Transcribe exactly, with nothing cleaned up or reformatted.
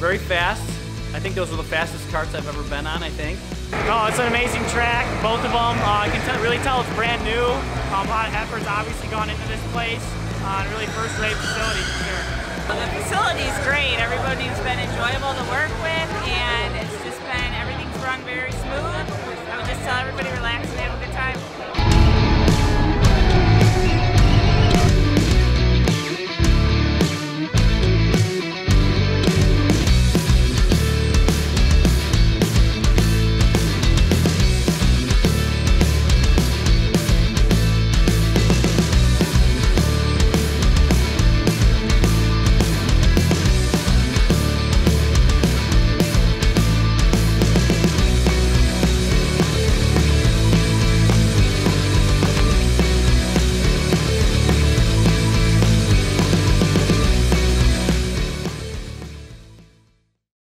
very fast. I think those were the fastest carts I've ever been on, I think. Oh, it's an amazing track, both of them. Uh, I can t really tell it's brand new. Um, a lot of effort's obviously gone into this place. Uh, really first-rate facility for sure. Well, the facility's great. Everybody's been enjoyable to work with, and it's just been, everything's run very smooth. I would just tell everybody relax and have a good